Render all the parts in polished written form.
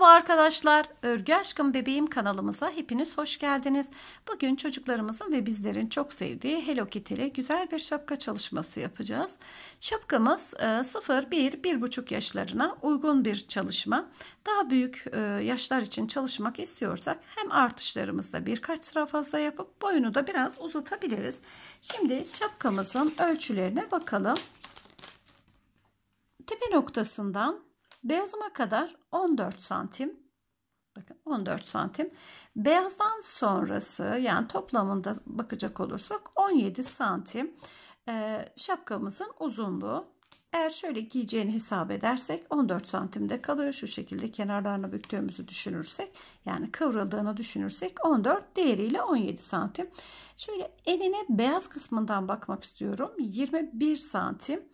Merhaba arkadaşlar, Örgü Aşkım Bebeğim kanalımıza hepiniz hoş geldiniz. Bugün çocuklarımızın ve bizlerin çok sevdiği Hello Kitty'li güzel bir şapka çalışması yapacağız. Şapkamız 0-1-1,5 yaşlarına uygun bir çalışma. Daha büyük yaşlar için çalışmak istiyorsak hem artışlarımızda birkaç sıra fazla yapıp boyunu da biraz uzatabiliriz. Şimdi şapkamızın ölçülerine bakalım. Tepe noktasından beyazıma kadar 14 santim, bakın 14 santim. Beyazdan sonrası, yani toplamında bakacak olursak 17 santim şapkamızın uzunluğu. Eğer şöyle giyeceğini hesap edersek 14 santimde kalıyor. Şu şekilde kenarlarını büktüğümüzü düşünürsek, yani kıvrıldığını düşünürsek 14, değeriyle 17 santim. Şöyle enine beyaz kısmından bakmak istiyorum. 21 santim.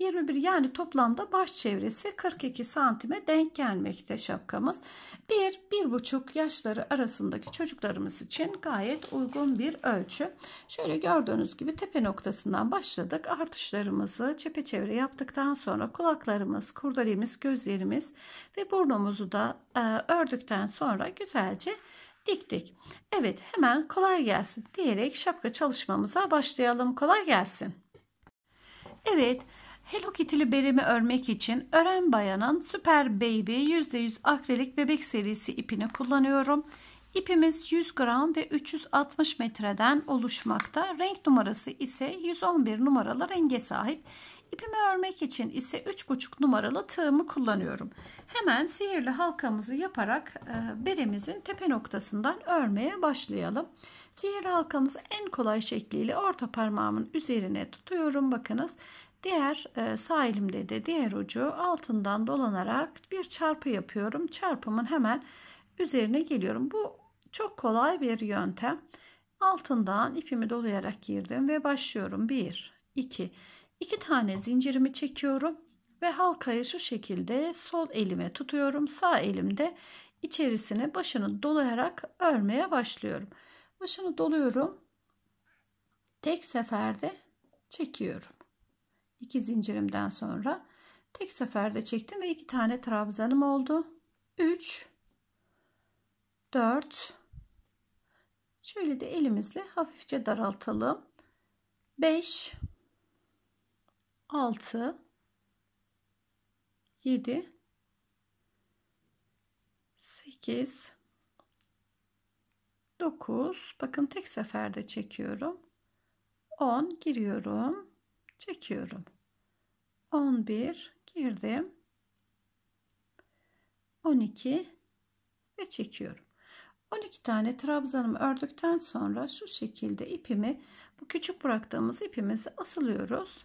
21, yani toplamda baş çevresi 42 santime denk gelmekte şapkamız. 1-1,5 yaşları arasındaki çocuklarımız için gayet uygun bir ölçü. Şöyle gördüğünüz gibi tepe noktasından başladık. Artışlarımızı çepeçevre yaptıktan sonra kulaklarımız, kurdalemiz, gözlerimiz ve burnumuzu da ördükten sonra güzelce diktik. Evet, hemen kolay gelsin diyerek şapka çalışmamıza başlayalım. Kolay gelsin. Evet. Hello Kitty'li beremi örmek için Ören Bayan'ın Süper Baby %100 akrilik bebek serisi ipini kullanıyorum. İpimiz 100 gram ve 360 metreden oluşmakta. Renk numarası ise 111 numaralı renge sahip. İpimi örmek için ise 3,5 numaralı tığımı kullanıyorum. Hemen sihirli halkamızı yaparak beremizin tepe noktasından örmeye başlayalım. Sihirli halkamızı en kolay şekliyle orta parmağımın üzerine tutuyorum. Bakınız. Diğer sağ elimde de diğer ucu altından dolanarak bir çarpı yapıyorum. Çarpımın hemen üzerine geliyorum. Bu çok kolay bir yöntem. Altından ipimi dolayarak girdim ve başlıyorum. 1, 2 tane zincirimi çekiyorum ve halkayı şu şekilde sol elime tutuyorum. Sağ elimde içerisine başını dolayarak örmeye başlıyorum. Başını doluyorum. Tek seferde çekiyorum. 2 zincirimden sonra tek seferde çektim ve 2 tane trabzanım oldu. 3, 4, şöyle de elimizle hafifçe daraltalım. 5, 6, 7, 8, 9, bakın tek seferde çekiyorum. 10 giriyorum, çekiyorum. 11 girdim, 12 ve çekiyorum. 12 tane trabzanımı ördükten sonra şu şekilde ipimi, bu küçük bıraktığımız ipimizi asılıyoruz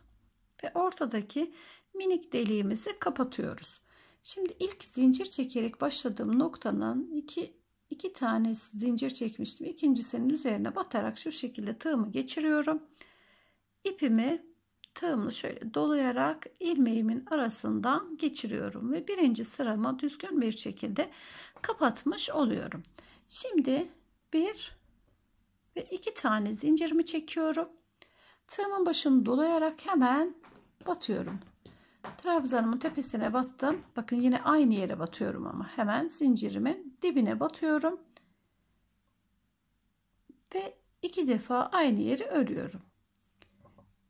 ve ortadaki minik deliğimizi kapatıyoruz. Şimdi ilk zincir çekerek başladığım noktanın iki tane zincir çekmiştim. İkincisinin üzerine batarak şu şekilde tığımı geçiriyorum. İpimi tığımla şöyle dolayarak ilmeğimin arasından geçiriyorum ve birinci sırama düzgün bir şekilde kapatmış oluyorum. Şimdi 1 ve 2 tane zincirimi çekiyorum. Tığımın başını dolayarak hemen batıyorum. Trabzanımın tepesine battım. Bakın yine aynı yere batıyorum ama hemen zincirimin dibine batıyorum. Ve 2 defa aynı yeri örüyorum.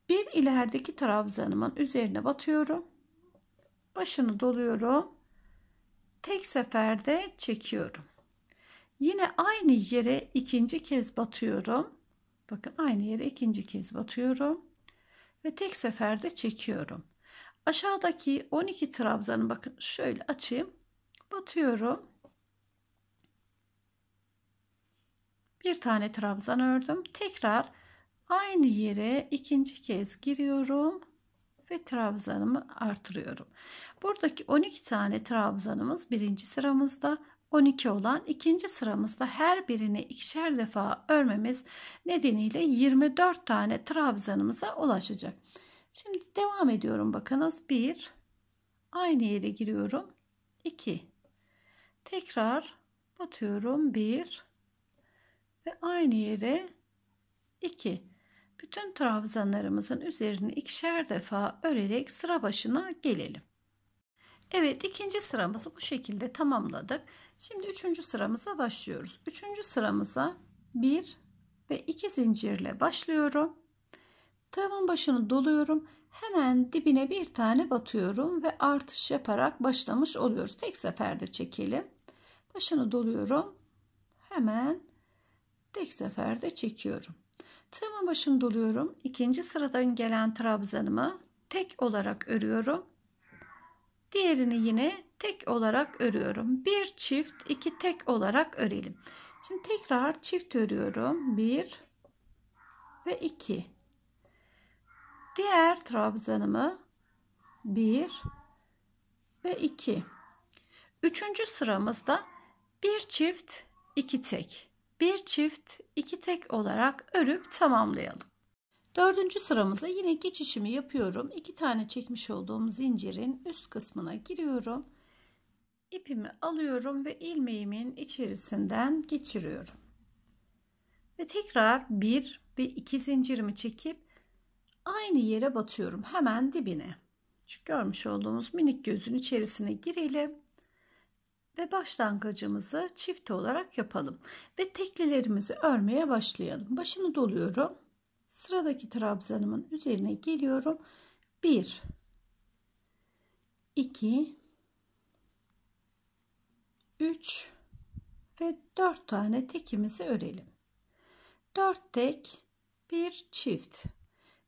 Bir ilerideki trabzanımın üzerine batıyorum. Başını doluyorum. Tek seferde çekiyorum. Yine aynı yere ikinci kez batıyorum. Bakın aynı yere ikinci kez batıyorum. Ve tek seferde çekiyorum. Aşağıdaki 12 trabzanı bakın şöyle açayım. Batıyorum. Bir tane trabzan ördüm. Tekrar aynı yere ikinci kez giriyorum ve trabzanımı artırıyorum. Buradaki 12 tane trabzanımız birinci sıramızda, 12 olan ikinci sıramızda, her birini ikişer defa örmemiz nedeniyle 24 tane trabzanımıza ulaşacak. Şimdi devam ediyorum. Bakınız 1, aynı yere giriyorum. 2, tekrar batıyorum. 1 ve aynı yere 2. Bütün trabzanlarımızın üzerine ikişer defa örerek sıra başına gelelim. Evet, ikinci sıramızı bu şekilde tamamladık. Şimdi üçüncü sıramıza başlıyoruz. Üçüncü sıramıza 1 ve 2 zincirle başlıyorum. Tığımın başını doluyorum. Hemen dibine bir tane batıyorum ve artış yaparak başlamış oluyoruz. Tek seferde çekelim. Başını doluyorum. Hemen tek seferde çekiyorum. Tığımın başını doluyorum. İkinci sıradan gelen trabzanımı tek olarak örüyorum. Diğerini yine tek olarak örüyorum. Bir çift, iki tek olarak örelim. Şimdi tekrar çift örüyorum. 1 ve 2. Diğer trabzanımı 1 ve 2. Üçüncü sıramızda bir çift, iki tek. Bir çift, iki tek olarak örüp tamamlayalım. Dördüncü sıramıza yine geçişimi yapıyorum. İki tane çekmiş olduğum zincirin üst kısmına giriyorum. İpimi alıyorum ve ilmeğimin içerisinden geçiriyorum. Ve tekrar 1 ve 2 zincirimi çekip aynı yere batıyorum. Hemen dibine. Şu görmüş olduğunuz minik gözün içerisine girelim. Ve başlangıcımızı çift olarak yapalım. Ve teklilerimizi örmeye başlayalım. Başını doluyorum. Sıradaki trabzanımın üzerine geliyorum. 1 2 3 ve 4 tane tekimizi örelim. 4 tek, 1 çift.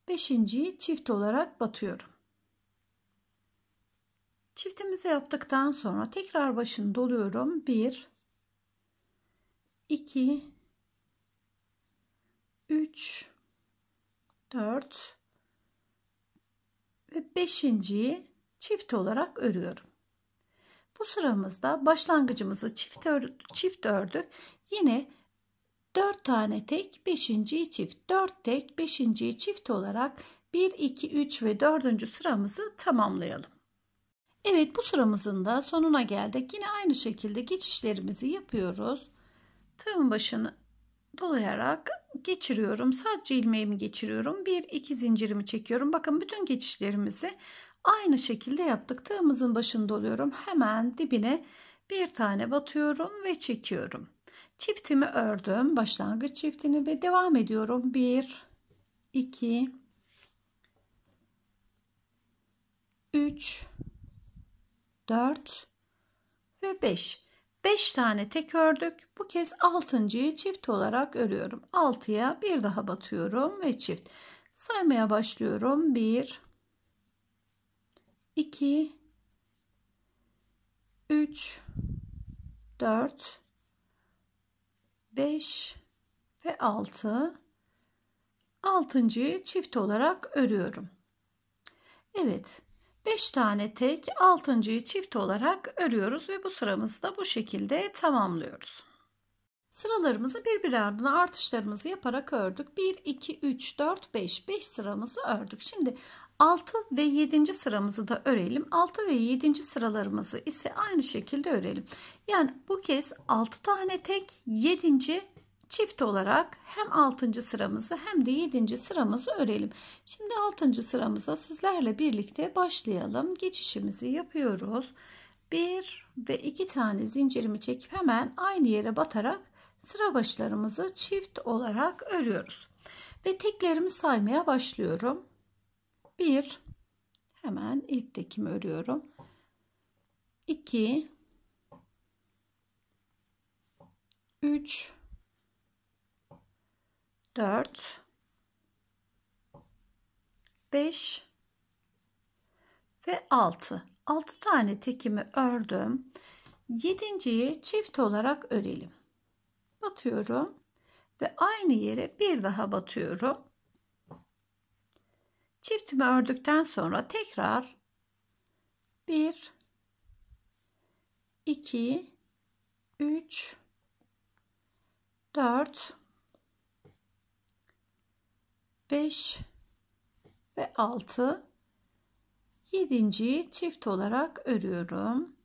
5.'yi çift olarak batıyorum. Çiftimizi yaptıktan sonra tekrar başını doluyorum. 1 2 3 4 ve 5.'yi çift olarak örüyorum. Bu sıramızda başlangıcımızı çift ördük. Yine 4 tane tek, 5. çift. 4 tek, 5. çift olarak 1 2 3 ve 4. sıramızı tamamlayalım. Evet, bu sıramızın da sonuna geldik. Yine aynı şekilde geçişlerimizi yapıyoruz. Tığımın başını dolayarak geçiriyorum. Sadece ilmeğimi geçiriyorum. 1 2 zincirimi çekiyorum. Bakın bütün geçişlerimizi aynı şekilde yaptık. Tığımızın başını doluyorum. Hemen dibine bir tane batıyorum ve çekiyorum. Çiftimi ördüm. Başlangıç çiftini ve devam ediyorum. 1 2 3 4 ve 5. 5 tane tek ördük. Bu kez 6.'yı çift olarak örüyorum. 6'ya bir daha batıyorum ve çift. Saymaya başlıyorum. 1 2 3 4 5 ve 6. 6.'yı çift olarak örüyorum. Evet, 5 tane tek, 6.'yı çift olarak örüyoruz ve bu sıramızı da bu şekilde tamamlıyoruz. Sıralarımızı birbiri ardına artışlarımızı yaparak ördük. 1 2 3 4 5 5 sıramızı ördük. Şimdi 6 ve 7. sıramızı da örelim. 6 ve 7. sıralarımızı ise aynı şekilde örelim. Yani bu kez 6 tane tek, 7. çift olarak hem 6. sıramızı hem de 7. sıramızı örelim. Şimdi 6. sıramıza sizlerle birlikte başlayalım. Geçişimizi yapıyoruz. 1 ve 2 tane zincirimi çekip hemen aynı yere batarak sıra başlarımızı çift olarak örüyoruz. Ve teklerimi saymaya başlıyorum. 1, hemen ilk tekimi örüyorum. 2 3 4 5 ve 6. 6 tane tekimi ördüm. 7.'yi çift olarak örelim. Batıyorum ve aynı yere bir daha batıyorum. Çiftimi ördükten sonra tekrar 1 2 3 4 5 ve 6 7.'yi çift olarak örüyorum.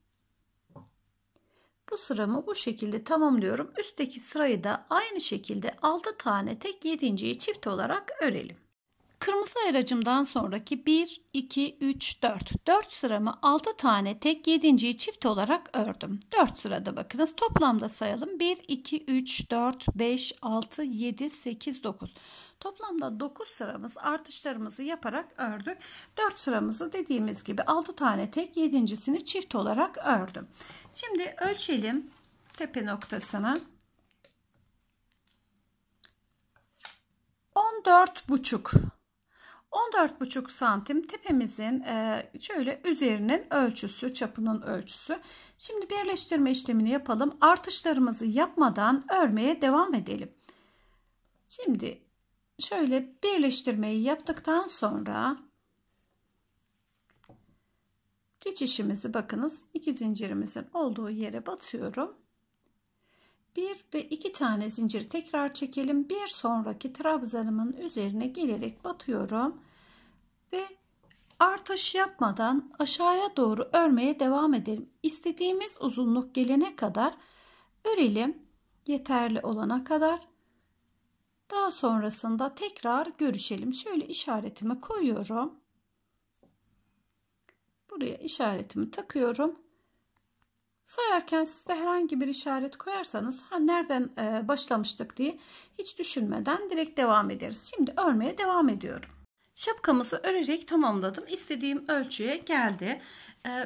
Bu sıramı bu şekilde tamamlıyorum. Üstteki sırayı da aynı şekilde 6 tane tek, 7.'yi çift olarak örelim. Kırmızı ayracımdan sonraki 1, 2, 3, 4. 4 sıramı 6 tane tek 7.yi çift olarak ördüm. 4 sırada bakınız. Toplamda sayalım. 1, 2, 3, 4, 5, 6, 7, 8, 9. Toplamda 9 sıramız artışlarımızı yaparak ördük. 4 sıramızı dediğimiz gibi 6 tane tek 7.sini çift olarak ördüm. Şimdi ölçelim tepe noktasını. 14,5 santim tepemizin şöyle üzerinin ölçüsü, çapının ölçüsü. Şimdi birleştirme işlemini yapalım. Artışlarımızı yapmadan örmeye devam edelim. Şimdi şöyle birleştirmeyi yaptıktan sonra geçişimizi bakınız, iki zincirimizin olduğu yere batıyorum. Bir ve iki tane zincir tekrar çekelim. Bir sonraki trabzanımın üzerine gelerek batıyorum ve artış yapmadan aşağıya doğru örmeye devam edelim. İstediğimiz uzunluk gelene kadar örelim, yeterli olana kadar. Daha sonrasında tekrar görüşelim. Şöyle işaretimi koyuyorum, buraya işaretimi takıyorum. Sayarken siz de herhangi bir işaret koyarsanız nereden başlamıştık diye hiç düşünmeden direkt devam ederiz. Şimdi örmeye devam ediyorum. Şapkamızı örerek tamamladım. İstediğim ölçüye geldi.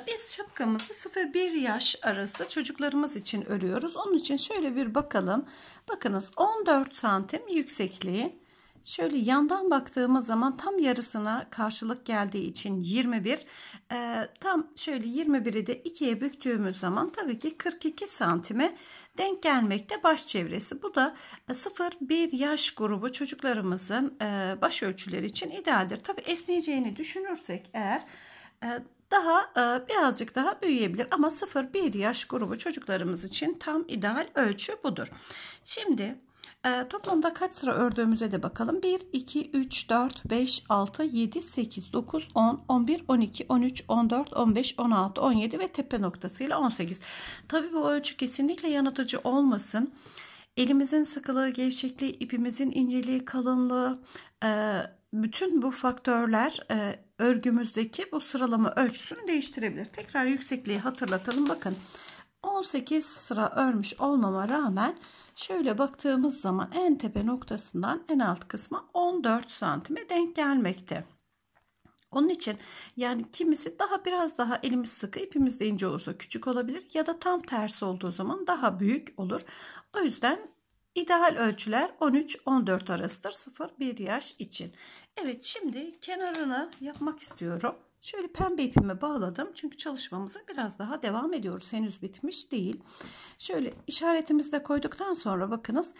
Biz şapkamızı 0-1 yaş arası çocuklarımız için örüyoruz. Onun için şöyle bir bakalım. Bakınız 14 santim yüksekliği. Şöyle yandan baktığımız zaman tam yarısına karşılık geldiği için 21. Tam şöyle 21'i de 2'ye büktüğümüz zaman tabii ki 42 santime denk gelmekte baş çevresi. Bu da 0-1 yaş grubu çocuklarımızın baş ölçüleri için idealdir. Tabii esneyeceğini düşünürsek eğer daha birazcık daha büyüyebilir ama 0-1 yaş grubu çocuklarımız için tam ideal ölçü budur. Şimdi toplamda kaç sıra ördüğümüze de bakalım. 1, 2, 3, 4, 5, 6, 7, 8, 9, 10, 11, 12, 13, 14, 15, 16, 17 ve tepe noktasıyla 18. Tabii bu ölçü kesinlikle yanıltıcı olmasın. Elimizin sıkılığı, gevşekliği, ipimizin inceliği, kalınlığı, bütün bu faktörler örgümüzdeki bu sıralama ölçüsünü değiştirebilir. Tekrar yüksekliği hatırlatalım. Bakın 18 sıra örmüş olmama rağmen şöyle baktığımız zaman en tepe noktasından en alt kısma 14 santime denk gelmekte. Onun için yani kimisi biraz daha elimiz sıkı, ipimiz de ince olursa küçük olabilir ya da tam tersi olduğu zaman daha büyük olur. O yüzden ideal ölçüler 13-14 arasıdır 0-1 yaş için. Evet, şimdi kenarını yapmak istiyorum. Şöyle pembe ipimi bağladım çünkü çalışmamıza biraz daha devam ediyoruz, henüz bitmiş değil. Şöyle işaretimizi de koyduktan sonra bakınız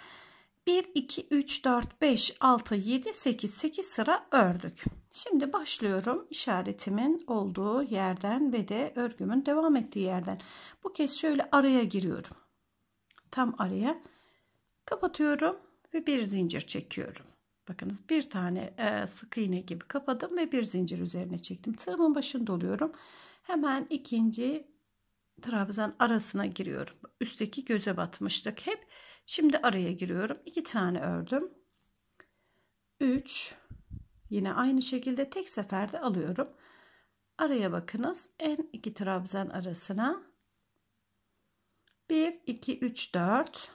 1, 2, 3, 4, 5, 6, 7, 8, 8 sıra ördük. Şimdi başlıyorum işaretimin olduğu yerden ve de örgümün devam ettiği yerden. Bu kez şöyle araya giriyorum, tam araya kapatıyorum ve bir zincir çekiyorum. Bakınız bir tane sık iğne gibi kapadım ve bir zincir üzerine çektim. Tığımın başında oluyorum. Hemen ikinci trabzan arasına giriyorum. Üstteki göze batmıştık hep. Şimdi araya giriyorum. 2 tane ördüm. 3. Yine aynı şekilde tek seferde alıyorum. Araya bakınız. En iki trabzan arasına. 1, 2, 3, 4.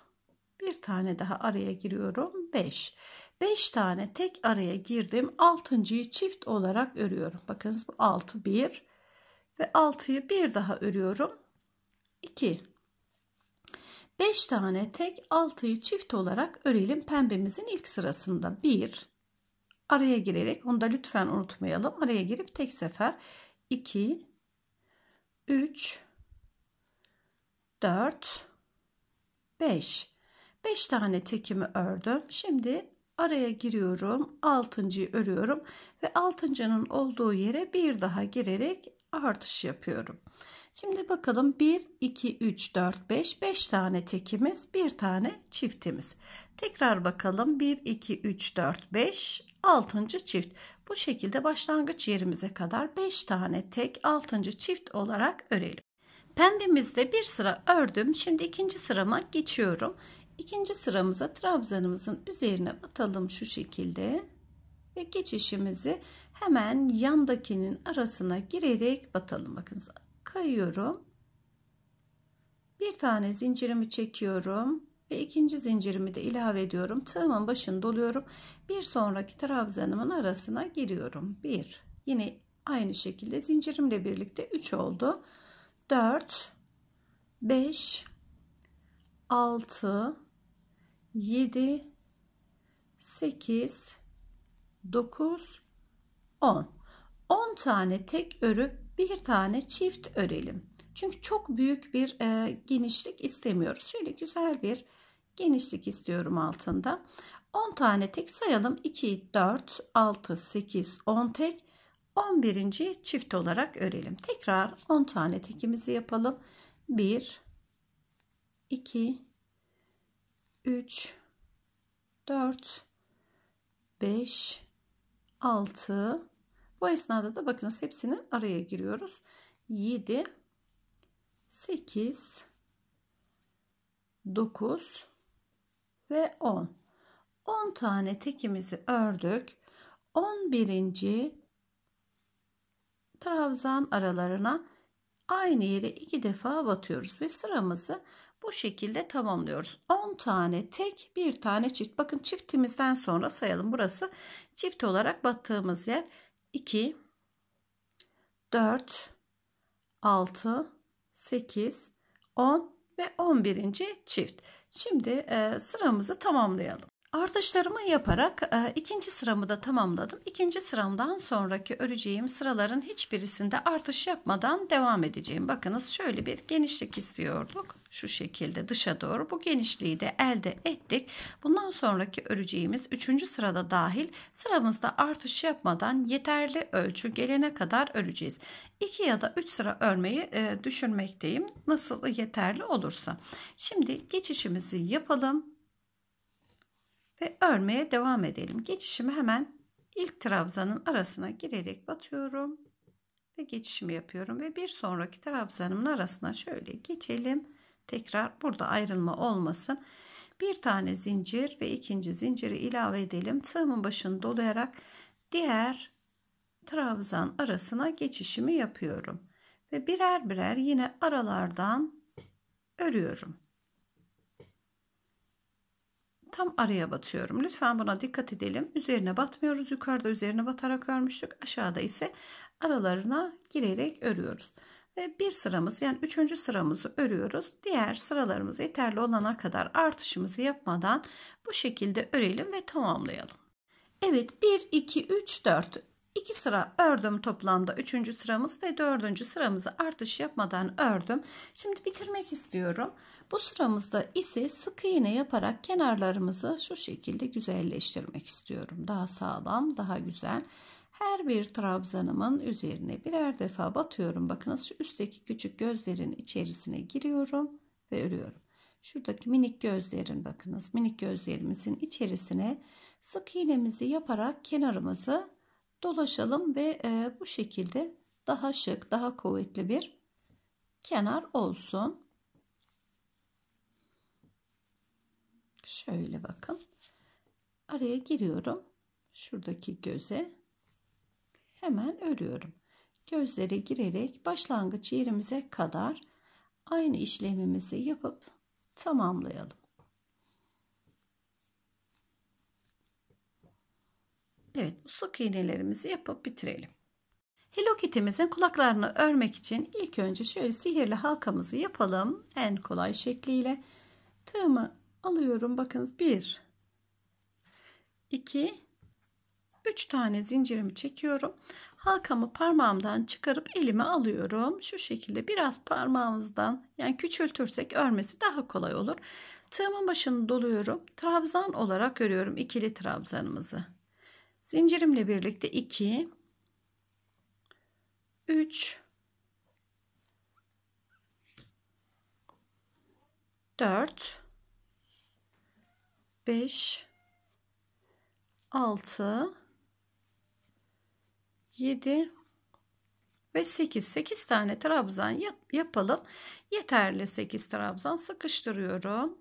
Bir tane daha araya giriyorum. 5. 5 tane tek araya girdim. 6.'yı çift olarak örüyorum. Bakınız bu 6 1 ve 6'yı bir daha örüyorum. 2. 5 tane tek 6'yı çift olarak örelim pembemizin ilk sırasında. 1 araya girerek, onu da lütfen unutmayalım. Araya girip tek sefer 2 3 4 5. 5 tane tekimi ördüm. Şimdi araya giriyorum, 6.'yı örüyorum ve 6.'nın olduğu yere bir daha girerek artış yapıyorum. Şimdi bakalım 1, 2, 3, 4, 5, 5 tane tekimiz, bir tane çiftimiz. Tekrar bakalım 1, 2, 3, 4, 5, 6. çift. Bu şekilde başlangıç yerimize kadar 5 tane tek 6. çift olarak örelim. Pembemizde bir sıra ördüm. Şimdi ikinci sırama geçiyorum. İkinci sıramıza trabzanımızın üzerine batalım şu şekilde. ve geçişimizi hemen yandakinin arasına girerek batalım. Bakınız, kayıyorum. Bir tane zincirimi çekiyorum ve ikinci zincirimi de ilave ediyorum. Tığımın başını doluyorum. Bir sonraki trabzanımın arasına giriyorum. 1. Yine aynı şekilde zincirimle birlikte 3 oldu. 4 5 6 7 8 9 10. 10 tane tek örüp bir tane çift örelim. Çünkü çok büyük bir genişlik istemiyoruz. Şöyle güzel bir genişlik istiyorum altında. 10 tane tek sayalım. 2, 4, 6, 8, 10 tek. 11. çift olarak örelim. Tekrar 10 tane tekimizi yapalım. 1, 2, 3, 4, 5, 6. Bu esnada da bakınız hepsini araya giriyoruz. 7, 8, 9 ve 10. 10 tane tekimizi ördük. 11. trabzan aralarına aynı yere 2 defa batıyoruz ve sıramızı bu şekilde tamamlıyoruz. 10 tane tek, bir tane çift. Bakın çiftimizden sonra sayalım. Burası çift olarak battığımız yer. 2, 4, 6, 8, 10 ve 11. çift. Şimdi sıramızı tamamlayalım. Artışlarımı yaparak ikinci sıramı da tamamladım. İkinci sıramdan sonraki öreceğim sıraların hiçbirisinde artış yapmadan devam edeceğim. Bakınız şöyle bir genişlik istiyorduk. Şu şekilde dışa doğru bu genişliği de elde ettik. Bundan sonraki öreceğimiz 3. sırada dahil sıramızda artış yapmadan yeterli ölçü gelene kadar öreceğiz. 2 ya da 3 sıra örmeyi düşünmekteyim. Nasıl yeterli olursa. Şimdi geçişimizi yapalım ve örmeye devam edelim. Geçişimi hemen ilk trabzanın arasına girerek batıyorum ve geçişimi yapıyorum ve bir sonraki trabzanımın arasına şöyle geçelim. Tekrar burada ayrılma olmasın. Bir tane zincir ve ikinci zinciri ilave edelim. Tığımın başını dolayarak diğer trabzan arasına geçişimi yapıyorum ve birer birer yine aralardan örüyorum. Tam araya batıyorum. Lütfen buna dikkat edelim. Üzerine batmıyoruz. Yukarıda üzerine batarak örmüştük. Aşağıda ise aralarına girerek örüyoruz. Ve bir sıramız, yani 3. sıramızı örüyoruz. Diğer sıralarımız yeterli olana kadar artışımızı yapmadan bu şekilde örelim ve tamamlayalım. Evet, 1, 2, 3, 4. 2 sıra ördüm toplamda. 3. sıramız ve 4. sıramızı artış yapmadan ördüm. Şimdi bitirmek istiyorum. Bu sıramızda ise sık iğne yaparak kenarlarımızı şu şekilde güzelleştirmek istiyorum. Daha sağlam, daha güzel. Her bir trabzanımın üzerine birer defa batıyorum. Bakınız şu üstteki küçük gözlerin içerisine giriyorum ve örüyorum. Şuradaki minik gözlerin, bakınız minik gözlerimizin içerisine sık iğnemizi yaparak kenarımızı dolaşalım ve bu şekilde daha şık, daha kuvvetli bir kenar olsun. Şöyle bakın. Araya giriyorum. Şuradaki göze hemen örüyorum. Gözlere girerek başlangıç yerimize kadar aynı işlemimizi yapıp tamamlayalım. Evet, bu sık iğnelerimizi yapıp bitirelim. Hello Kitty'mizin kulaklarını örmek için ilk önce şöyle sihirli halkamızı yapalım. En kolay şekliyle tığımı alıyorum. Bakınız 1, 2, 3 tane zincirimi çekiyorum. Halkamı parmağımdan çıkarıp elime alıyorum. Şu şekilde biraz parmağımızdan, yani küçültürsek örmesi daha kolay olur. Tığımın başını doluyorum. Trabzan olarak örüyorum ikili trabzanımızı. Zincirimle birlikte 2, 3, 4, 5, 6, 7 ve 8. 8 tane trabzan yapalım. Yeterli 8 trabzan sıkıştırıyorum.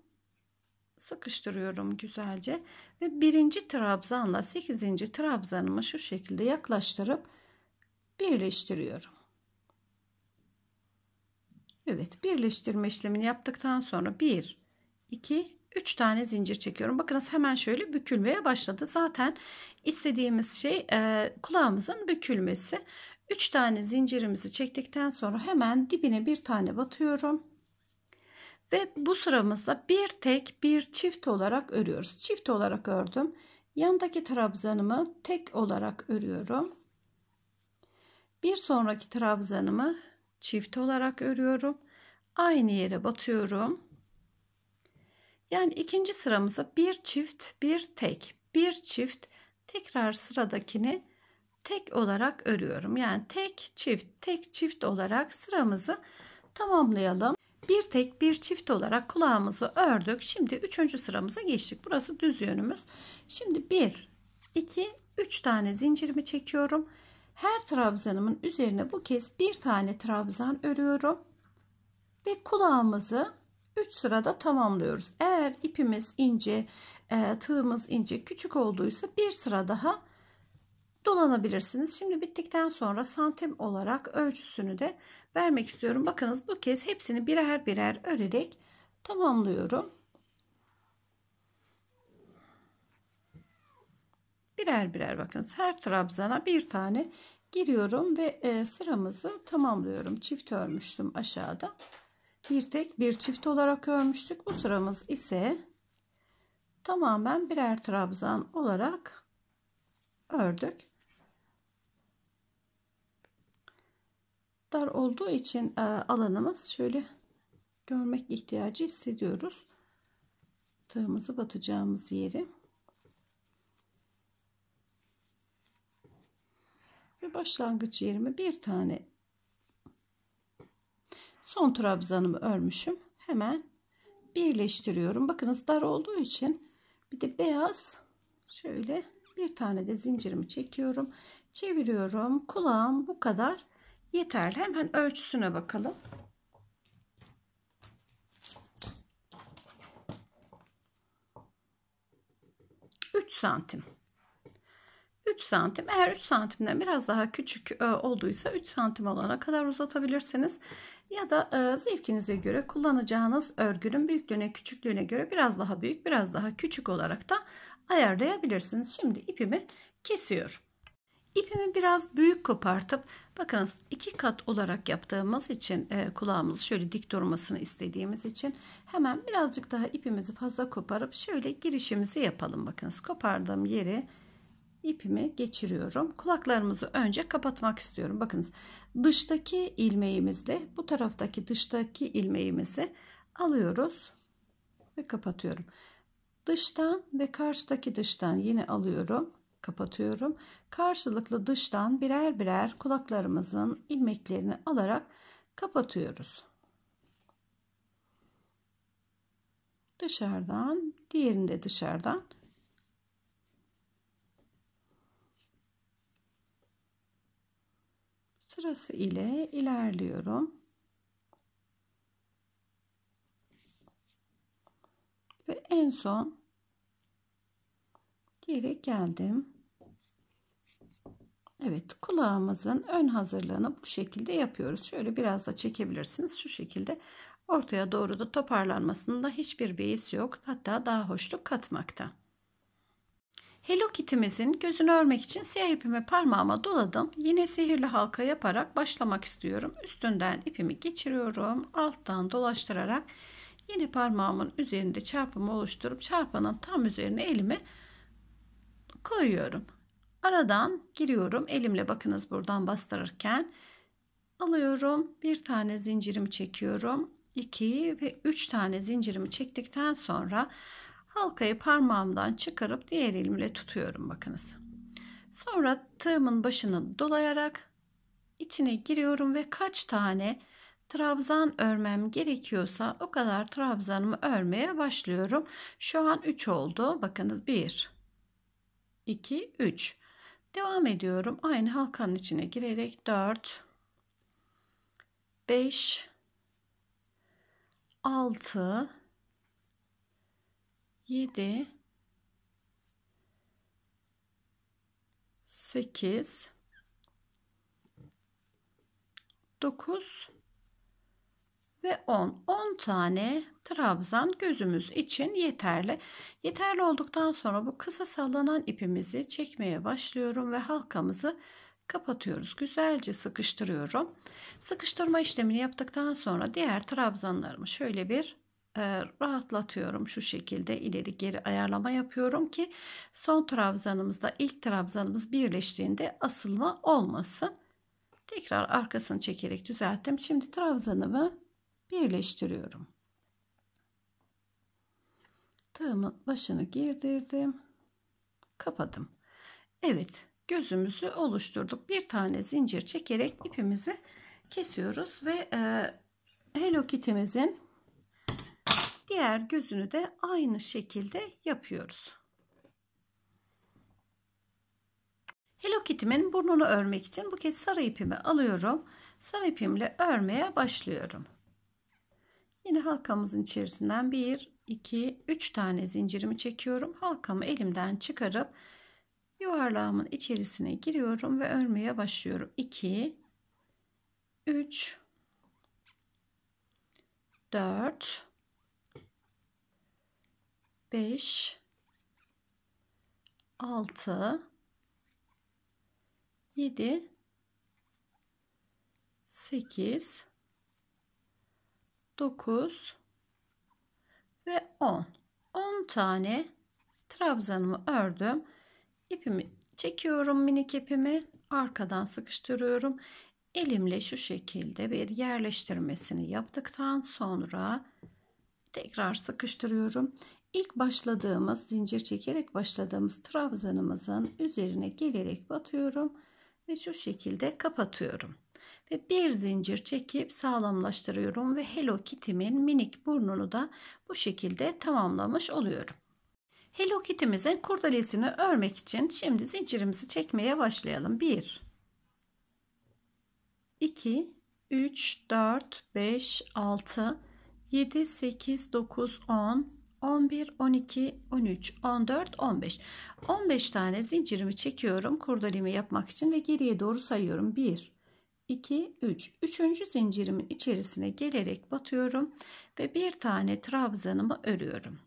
sıkıştırıyorum güzelce ve birinci trabzanla 8. trabzanımı şu şekilde yaklaştırıp birleştiriyorum. Evet, birleştirme işlemini yaptıktan sonra 1, 2, 3 tane zincir çekiyorum. Bakınız hemen şöyle bükülmeye başladı. Zaten istediğimiz şey kulağımızın bükülmesi. 3 tane zincirimizi çektikten sonra hemen dibine bir tane batıyorum. Ve bu sıramızda bir tek bir çift olarak örüyoruz. Çift olarak ördüm. Yandaki trabzanımı tek olarak örüyorum. Bir sonraki trabzanımı çift olarak örüyorum. Aynı yere batıyorum. Yani ikinci sıramızı bir çift, bir tek, bir çift, tekrar sıradakini tek olarak örüyorum. Yani tek çift, tek çift olarak sıramızı tamamlayalım. Bir tek bir çift olarak kulağımızı ördük. Şimdi 3. sıramıza geçtik. Burası düz yönümüz. Şimdi 1, 2, 3 tane zincirimi çekiyorum. Her trabzanımın üzerine bu kez bir tane trabzan örüyorum. Ve kulağımızı 3 sırada tamamlıyoruz. Eğer ipimiz ince, tığımız ince, küçük olduysa bir sıra daha dolanabilirsiniz. Şimdi bittikten sonra santim olarak ölçüsünü de vermek istiyorum. Bakınız bu kez hepsini birer birer örerek tamamlıyorum. Birer birer bakınız her trabzana bir tane giriyorum ve sıramızı tamamlıyorum. Çift örmüştüm aşağıda. Bir tek bir çift olarak örmüştük. Bu sıramız ise tamamen birer trabzan olarak ördük. Dar olduğu için alanımız şöyle görmek ihtiyacı hissediyoruz. Tığımızı batacağımız yeri. Ve başlangıç yerime bir tane son trabzanımı örmüşüm. Hemen birleştiriyorum. Bakınız dar olduğu için bir de beyaz şöyle bir tane de zincirimi çekiyorum. Çeviriyorum. Kulağım bu kadar yeterli. Hemen ölçüsüne bakalım. Üç santim. Eğer 3 santimden biraz daha küçük olduysa 3 santim olana kadar uzatabilirsiniz. Ya da zevkinize göre kullanacağınız örgünün büyüklüğüne, küçüklüğüne göre biraz daha büyük, biraz daha küçük olarak da ayarlayabilirsiniz. Şimdi ipimi kesiyorum. İpimi biraz büyük kopartıp bakınız iki kat olarak yaptığımız için kulağımızı şöyle dik durmasını istediğimiz için hemen birazcık daha ipimizi fazla koparıp şöyle girişimizi yapalım. Bakınız kopardığım yeri ipimi geçiriyorum. Kulaklarımızı önce kapatmak istiyorum. Bakınız dıştaki ilmeğimizle bu taraftaki dıştaki ilmeğimizi alıyoruz ve kapatıyorum. Dıştan ve karşıdaki dıştan yine alıyorum, kapatıyorum. Karşılıklı dıştan birer birer kulaklarımızın ilmeklerini alarak kapatıyoruz. Dışarıdan, diğerini de dışarıdan. Sırası ile ilerliyorum. Ve en son geri geldim. Evet, kulağımızın ön hazırlığını bu şekilde yapıyoruz. Şöyle biraz da çekebilirsiniz. Şu şekilde ortaya doğru da toparlanmasında hiçbir beis yok. Hatta daha hoşluk katmakta. Hello Kitty'mizin gözünü örmek için siyah ipimi parmağıma doladım. Yine sihirli halka yaparak başlamak istiyorum. Üstünden ipimi geçiriyorum. Alttan dolaştırarak yine parmağımın üzerinde çarpımı oluşturup çarpanın tam üzerine elimi koyuyorum. Aradan giriyorum. Elimle bakınız buradan bastırırken alıyorum. Bir tane zincirimi çekiyorum. 2 ve 3 tane zincirimi çektikten sonra halkayı parmağımdan çıkarıp diğer elimle tutuyorum bakınız. Sonra tığımın başını dolayarak içine giriyorum ve kaç tane trabzan örmem gerekiyorsa o kadar trabzanımı örmeye başlıyorum. Şu an 3 oldu. Bakınız 1, 2, 3. Devam ediyorum. Aynı halkanın içine girerek 4, 5, 6, 7, 8, 9 ve 10. 10 tane trabzan gözümüz için yeterli. Yeterli olduktan sonra bu kısa sallanan ipimizi çekmeye başlıyorum ve halkamızı kapatıyoruz. Güzelce sıkıştırıyorum. Sıkıştırma işlemini yaptıktan sonra diğer trabzanlarımı şöyle bir rahatlatıyorum. Şu şekilde ileri geri ayarlama yapıyorum ki son trabzanımızda ilk trabzanımız birleştiğinde asılma olmasın. Tekrar arkasını çekerek düzelttim. Şimdi trabzanımı birleştiriyorum. Tığımın başını girdirdim. Kapadım. Evet, gözümüzü oluşturduk. Bir tane zincir çekerek ipimizi kesiyoruz ve Hello Kitty'mizin diğer gözünü de aynı şekilde yapıyoruz. Hello Kitty'min burnunu örmek için bu kez sarı ipimi alıyorum. Sarı ipimle örmeye başlıyorum. Yine halkamızın içerisinden 1, 2, 3 tane zincirimi çekiyorum. Halkamı elimden çıkarıp yuvarlağımın içerisine giriyorum ve örmeye başlıyorum. 2, 3, 4, 5, 6, 7, 8, 9 ve 10. 10 tane trabzanımı ördüm. İpimi çekiyorum, minik ipimi arkadan sıkıştırıyorum. Elimle şu şekilde bir yerleştirmesini yaptıktan sonra tekrar sıkıştırıyorum. İlk başladığımız, zincir çekerek başladığımız trabzanımızın üzerine gelerek batıyorum ve şu şekilde kapatıyorum. Ve bir zincir çekip sağlamlaştırıyorum ve Hello Kitty'min minik burnunu da bu şekilde tamamlamış oluyorum. Hello Kitty'mizin kurdelesini örmek için şimdi zincirimizi çekmeye başlayalım. 1, 2, 3, 4, 5, 6, 7, 8, 9, 10, 11, 12, 13, 14, 15. 15 tane zincirimi çekiyorum kurdelemi yapmak için ve geriye doğru sayıyorum. 1, 2, 3. Üçüncü zincirimin içerisine gelerek batıyorum ve bir tane trabzanımı örüyorum.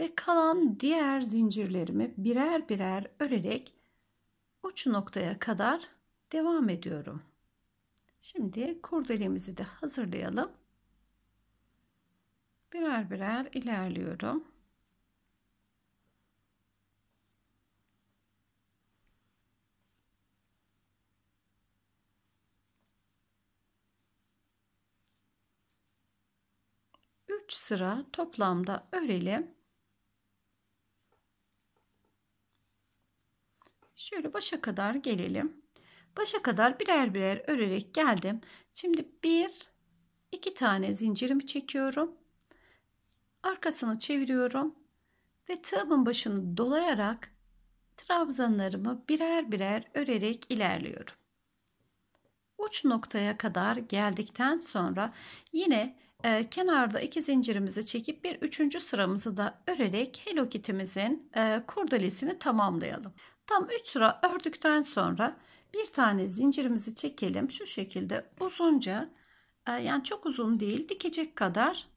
Ve kalan diğer zincirlerimi birer birer örerek uç noktaya kadar devam ediyorum. Şimdi kurdelemizi de hazırlayalım. Birer birer ilerliyorum. Üç sıra toplamda örelim. Şöyle başa kadar gelelim. Başa kadar birer birer örerek geldim. Şimdi 1, 2 tane zincirimi çekiyorum. Arkasını çeviriyorum ve tığımın başını dolayarak trabzanlarımı birer birer örerek ilerliyorum. Uç noktaya kadar geldikten sonra yine kenarda 2 zincirimizi çekip bir 3. sıramızı da örerek Hello Kitty'mizin kurdelesini tamamlayalım. Tam 3 sıra ördükten sonra bir tane zincirimizi çekelim. Şu şekilde uzunca, yani çok uzun değil, dikecek kadar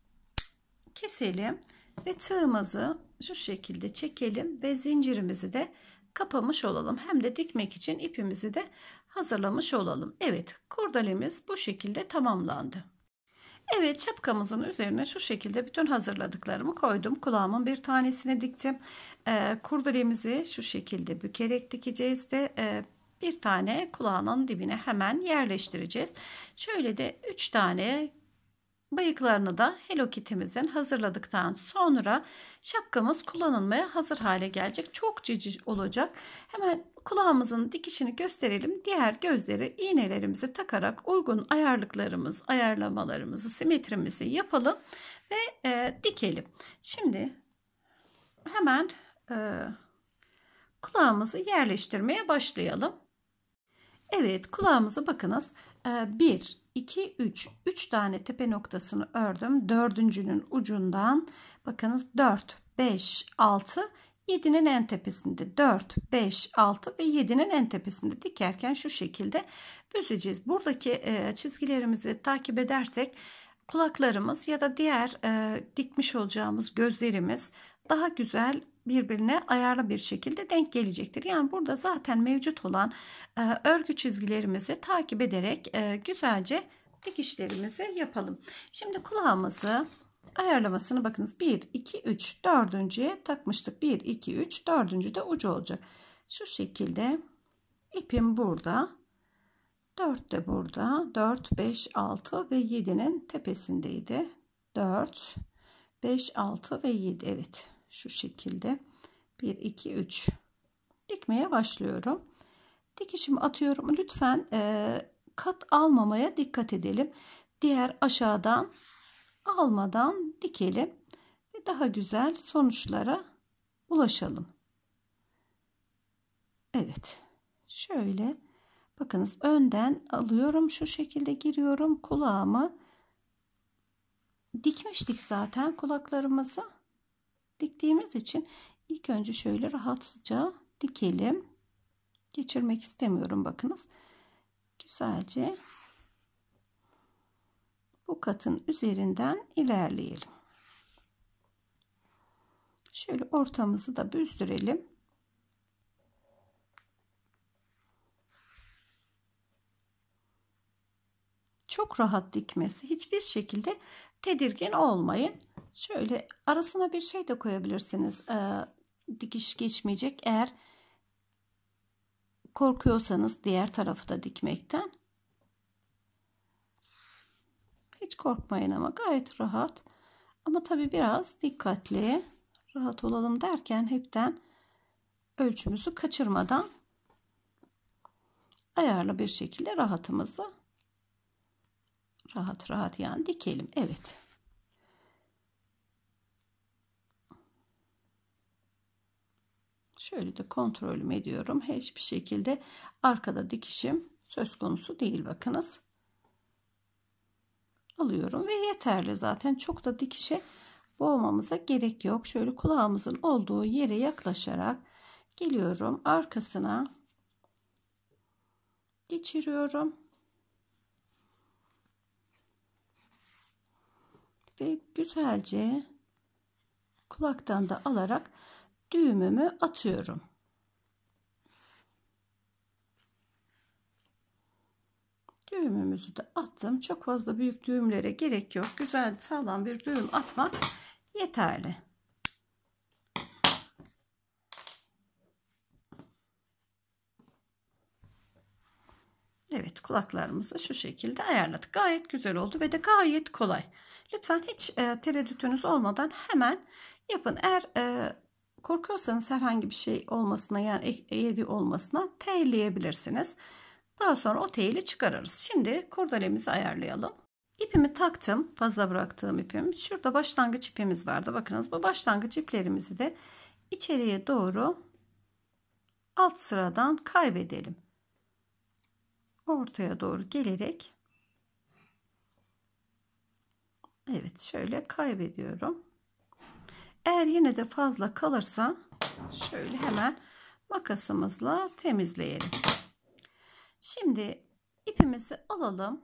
keselim ve tığımızı şu şekilde çekelim ve zincirimizi de kapamış olalım. Hem de dikmek için ipimizi de hazırlamış olalım. Evet, kurdelemiz bu şekilde tamamlandı. Evet, şapkamızın üzerine şu şekilde bütün hazırladıklarımı koydum. Kulağımın bir tanesini diktim. Kurdelemizi şu şekilde bükerek dikeceğiz ve bir tane kulağının dibine hemen yerleştireceğiz. Şöyle de 3 tane bıyıklarını da Hello Kitty'mizin hazırladıktan sonra şapkamız kullanılmaya hazır hale gelecek. Çok cici olacak. Hemen kulağımızın dikişini gösterelim. Diğer gözleri iğnelerimizi takarak uygun ayarlamalarımızı, simetrimizi yapalım ve dikelim. Şimdi hemen kulağımızı yerleştirmeye başlayalım. Evet, kulağımızı bakınız. 1, 2, 3. 3 tane tepe noktasını ördüm. Dördüncünün ucundan bakınız 4, 5, 6, 7'nin en tepesinde 4, 5, 6 ve 7'nin en tepesinde dikerken şu şekilde büzeceğiz. Buradaki çizgilerimizi takip edersek kulaklarımız ya da diğer dikmiş olacağımız gözlerimiz daha güzel birbirine ayarlı bir şekilde denk gelecektir. Yani burada zaten mevcut olan örgü çizgilerimizi takip ederek güzelce dikişlerimizi yapalım. Şimdi kulağımızı ayarlamasını bakınız. 1, 2, 3, 4.'ye takmıştık. 1, 2, 3, 4. de ucu olacak. Şu şekilde ipim burada. 4 de burada. 4, 5, 6 ve 7'nin tepesindeydi. 4, 5, 6 ve 7. Evet. Şu şekilde 1, 2, 3 dikmeye başlıyorum. Dikişimi atıyorum. Lütfen kat almamaya dikkat edelim. Diğer aşağıdan almadan dikelim ve daha güzel sonuçlara ulaşalım. Evet. Şöyle bakınız, önden alıyorum. Şu şekilde giriyorum. Kulağımı dikmiştik zaten, kulaklarımızı diktiğimiz için ilk önce şöyle rahatça dikelim. Geçirmek istemiyorum bakınız. Güzelce bu katın üzerinden ilerleyelim. Şöyle ortamızı da büzdürelim. Çok rahat dikmesi, hiçbir şekilde tedirgin olmayın. Şöyle arasına bir şey de koyabilirsiniz. Dikiş geçmeyecek. Eğer korkuyorsanız diğer tarafı da dikmekten. Hiç korkmayın ama gayet rahat. Ama tabii biraz dikkatli, rahat olalım derken hepten ölçümüzü kaçırmadan ayarlı bir şekilde rahatımızı rahat rahat yani dikelim. Evet. Şöyle de kontrolüm ediyorum. Hiçbir şekilde arkada dikişim söz konusu değil bakınız. Alıyorum ve yeterli zaten. Çok da dikişe boğmamıza gerek yok. Şöyle kulağımızın olduğu yere yaklaşarak geliyorum. Arkasına geçiriyorum. Ve güzelce kulaktan da alarak düğümümü atıyorum. Düğümümüzü de attım. Çok fazla büyük düğümlere gerek yok. Güzel sağlam bir düğüm atmak yeterli. Evet, kulaklarımızı şu şekilde ayarladık. Gayet güzel oldu ve de gayet kolay. Lütfen hiç tereddütünüz olmadan hemen yapın. Eğer korkuyorsanız herhangi bir şey olmasına, yani eğri olmasına telleyebilirsiniz. Daha sonra o teli çıkarırız. Şimdi kurdelemizi ayarlayalım. İpimi taktım. Fazla bıraktığım ipim. Şurada başlangıç ipimiz vardı. Bakınız, bu başlangıç iplerimizi de içeriye doğru alt sıradan kaybedelim. Ortaya doğru gelerek. Evet, şöyle kaybediyorum. Eğer yine de fazla kalırsa şöyle hemen makasımızla temizleyelim. Şimdi ipimizi alalım.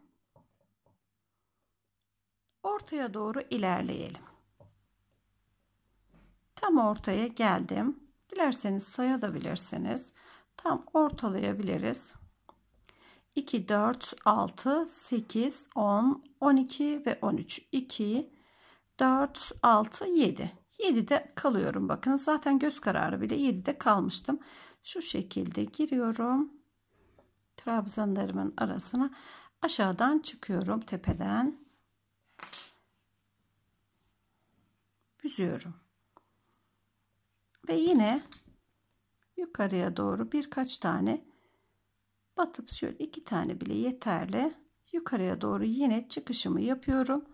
Ortaya doğru ilerleyelim. Tam ortaya geldim. Dilerseniz sayabilirsiniz. Tam ortalayabiliriz. 2, 4, 6, 8, 10, 12 ve 13. 2, 4, 6, 7. 7'de kalıyorum. Bakın zaten göz kararı bile 7'de kalmıştım. Şu şekilde giriyorum. Trabzanlarımın arasına aşağıdan çıkıyorum, tepeden büzüyorum ve yine yukarıya doğru birkaç tane batıp, şöyle 2 tane bile yeterli, yukarıya doğru yine çıkışımı yapıyorum.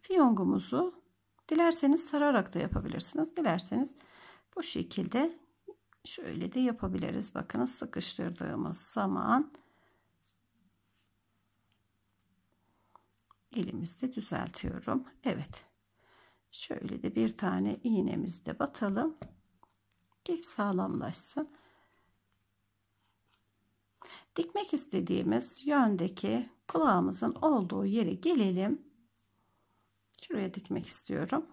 Fiyongumuzu dilerseniz sararak da yapabilirsiniz, dilerseniz bu şekilde şöyle de yapabiliriz. Bakınız, sıkıştırdığımız zaman elimizde düzeltiyorum. Evet. Şöyle de bir tane iğnemizi de batalım ki sağlamlaşsın. Dikmek istediğimiz yöndeki kulağımızın olduğu yere gelelim. Şuraya dikmek istiyorum.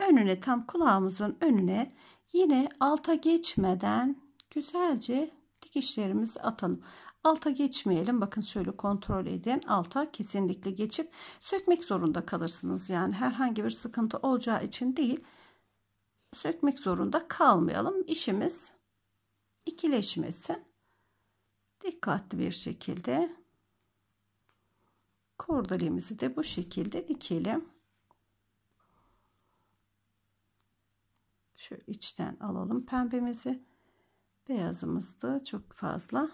Önüne, tam kulağımızın önüne, yine alta geçmeden güzelce dikişlerimizi atalım. Alta geçmeyelim. Bakın şöyle kontrol edin. Alta kesinlikle geçip sökmek zorunda kalırsınız. Yani herhangi bir sıkıntı olacağı için değil, sökmek zorunda kalmayalım. İşimiz ikileşmesin. Dikkatli bir şekilde kordalemizi de bu şekilde dikelim. Şu içten alalım pembemizi. Beyazımız da çok fazla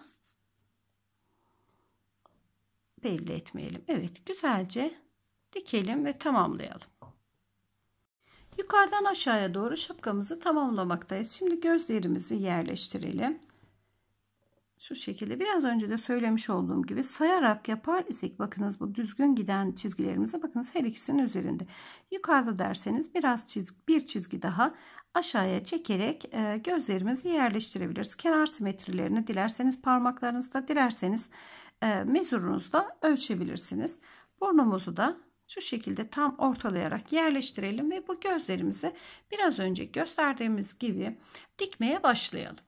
belli etmeyelim. Evet, güzelce dikelim ve tamamlayalım. Yukarıdan aşağıya doğru şapkamızı tamamlamaktayız. Şimdi gözlerimizi yerleştirelim. Şu şekilde biraz önce de söylemiş olduğum gibi sayarak yapar isek, bakınız bu düzgün giden çizgilerimize bakınız, her ikisinin üzerinde. Yukarıda derseniz biraz bir çizgi daha aşağıya çekerek gözlerimizi yerleştirebiliriz. Kenar simetrilerini dilerseniz parmaklarınızda, dilerseniz mezurunuzda ölçebilirsiniz. Burnumuzu da şu şekilde tam ortalayarak yerleştirelim ve bu gözlerimizi biraz önce gösterdiğimiz gibi dikmeye başlayalım.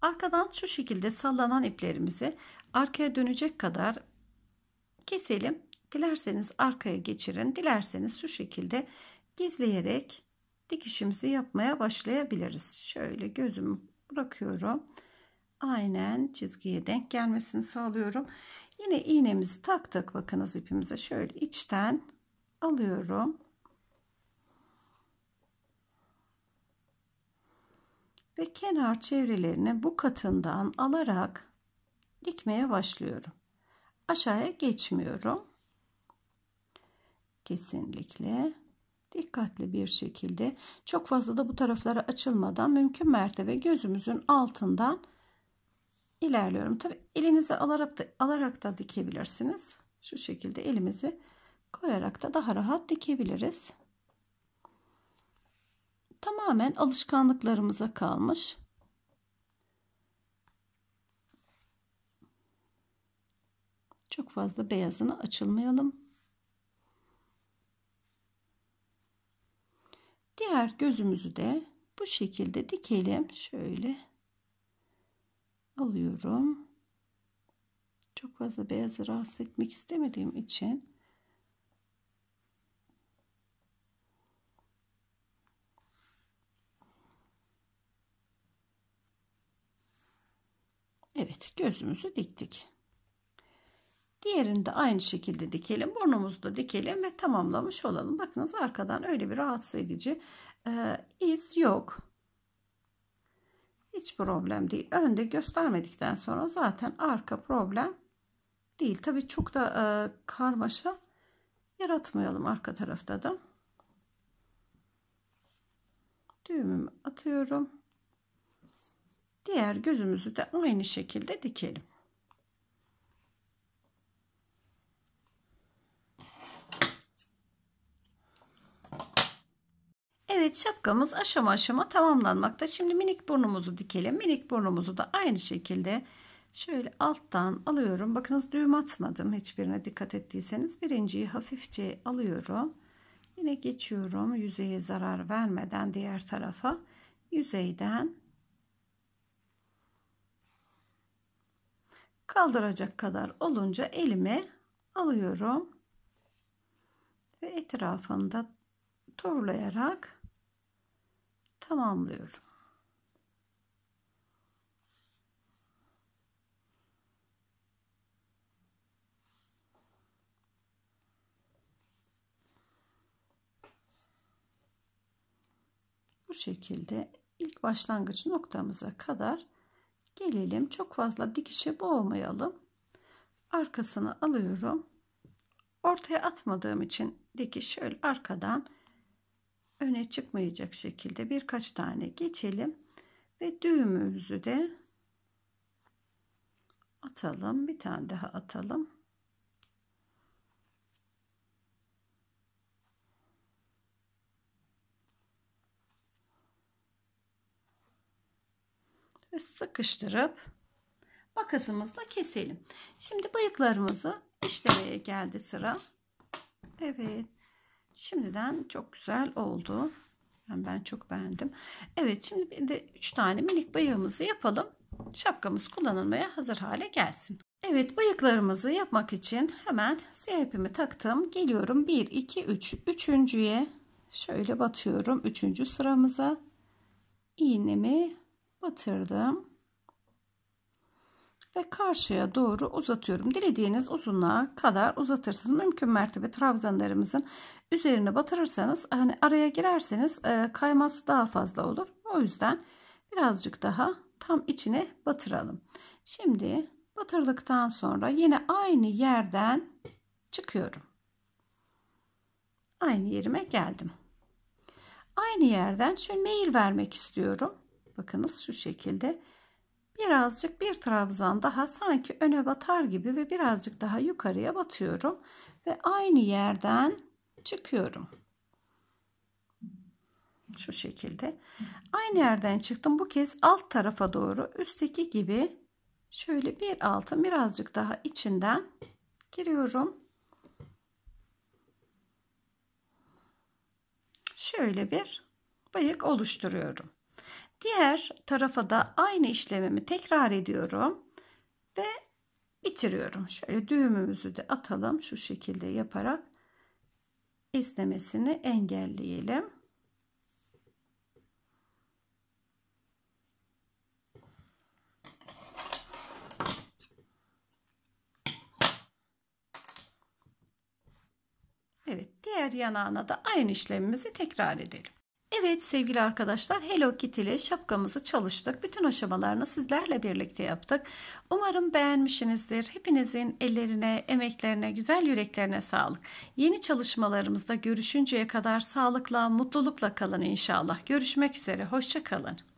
Arkadan şu şekilde sallanan iplerimizi arkaya dönecek kadar keselim. Dilerseniz arkaya geçirin, dilerseniz şu şekilde gizleyerek dikişimizi yapmaya başlayabiliriz. Şöyle gözümü bırakıyorum. Aynen çizgiye denk gelmesini sağlıyorum. Yine iğnemizi taktık. Bakınız ipimize şöyle içten alıyorum. Ve kenar çevrelerini bu katından alarak dikmeye başlıyorum. Aşağıya geçmiyorum. Kesinlikle dikkatli bir şekilde, çok fazla da bu taraflara açılmadan mümkün mertebe gözümüzün altından ilerliyorum. Tabii elinizi alarak da dikebilirsiniz. Şu şekilde elimizi koyarak da daha rahat dikebiliriz. Tamamen alışkanlıklarımıza kalmış. Çok fazla beyazına açılmayalım. Diğer gözümüzü de bu şekilde dikelim. Şöyle alıyorum. Çok fazla beyazı rahatsız etmek istemediğim için. Evet, gözümüzü diktik. Diğerini de aynı şekilde dikelim. Burnumuzu da dikelim ve tamamlamış olalım. Bakınız arkadan öyle bir rahatsız edici iz yok. Hiç problem değil. Önde göstermedikten sonra zaten arka problem değil. Tabii çok da karmaşa yaratmayalım arka tarafta da. Düğümümü atıyorum. Diğer gözümüzü de aynı şekilde dikelim. Evet, şapkamız aşama aşama tamamlanmakta. Şimdi minik burnumuzu dikelim. Minik burnumuzu da aynı şekilde şöyle alttan alıyorum. Bakınız düğüm atmadım. Hiçbirine dikkat ettiyseniz birinciyi hafifçe alıyorum. Yine geçiyorum yüzeye zarar vermeden diğer tarafa. Yüzeyden kaldıracak kadar olunca elime alıyorum ve etrafında turlayarak tamamlıyorum. Bu şekilde ilk başlangıç noktamıza kadar gelelim. Çok fazla dikişe boğmayalım. Arkasını alıyorum. Ortaya atmadığım için dikiş şöyle arkadan öne çıkmayacak şekilde birkaç tane geçelim ve düğümümüzü de atalım. Bir tane daha atalım. sıkıştırıp makasımızla keselim. Şimdi bıyıklarımızı işlemeye geldi sıra. Evet. Şimdiden çok güzel oldu. Yani ben çok beğendim. Evet, şimdi bir de 3 tane minik bıyığımızı yapalım. Şapkamız kullanılmaya hazır hale gelsin. Evet, bıyıklarımızı yapmak için hemen siyah ipimi taktım. Geliyorum 1, 2, 3. Üçüncüye şöyle batıyorum. Üçüncü sıramıza iğnemi batırdım. Ve karşıya doğru uzatıyorum. Dilediğiniz uzunluğa kadar uzatırsınız. Mümkün mertebe trabzanlarımızın üzerine batırırsanız, hani araya girerseniz kayması daha fazla olur. O yüzden birazcık daha tam içine batıralım. Şimdi batırdıktan sonra yine aynı yerden çıkıyorum. Aynı yerime geldim. Aynı yerden şöyle meyil vermek istiyorum. Bakınız şu şekilde. Birazcık bir trabzan daha sanki öne batar gibi ve birazcık daha yukarıya batıyorum. Ve aynı yerden çıkıyorum. Şu şekilde. Aynı yerden çıktım. Bu kez alt tarafa doğru üstteki gibi şöyle bir altın birazcık daha içinden giriyorum. Şöyle bir bıyık oluşturuyorum. Diğer tarafa da aynı işlemimi tekrar ediyorum ve bitiriyorum. Şöyle düğümümüzü de atalım. Şu şekilde yaparak esnemesini engelleyelim. Evet, diğer yanağına da aynı işlemimizi tekrar edelim. Evet sevgili arkadaşlar, Hello Kitty ile şapkamızı çalıştık. Bütün aşamalarını sizlerle birlikte yaptık. Umarım beğenmişsinizdir. Hepinizin ellerine, emeklerine, güzel yüreklerine sağlık. Yeni çalışmalarımızda görüşünceye kadar sağlıkla, mutlulukla kalın inşallah. Görüşmek üzere, hoşça kalın.